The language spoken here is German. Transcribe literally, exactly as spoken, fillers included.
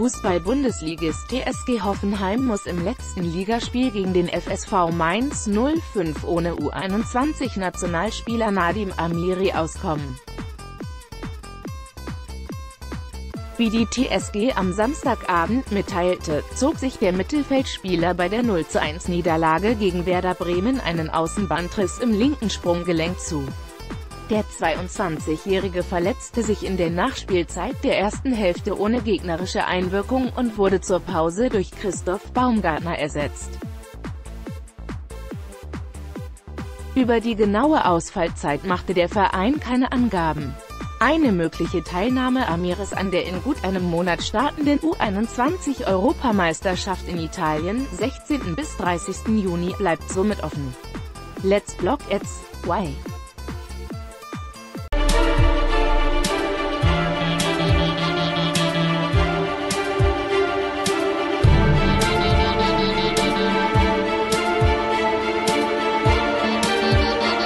Fußball-Bundesligist T S G Hoffenheim muss im letzten Ligaspiel gegen den F S V Mainz null fünf ohne U einundzwanzig-Nationalspieler Nadiem Amiri auskommen. Wie die T S G am Samstagabend mitteilte, zog sich der Mittelfeldspieler bei der null zu eins Niederlage gegen Werder Bremen einen Außenbandriss im linken Sprunggelenk zu. Der zweiundzwanzigjährige verletzte sich in der Nachspielzeit der ersten Hälfte ohne gegnerische Einwirkung und wurde zur Pause durch Christoph Baumgartner ersetzt. Über die genaue Ausfallzeit machte der Verein keine Angaben. Eine mögliche Teilnahme Amiris an der in gut einem Monat startenden U einundzwanzig-Europameisterschaft in Italien, sechzehnten bis dreißigsten Juni, bleibt somit offen. Let's block it's why.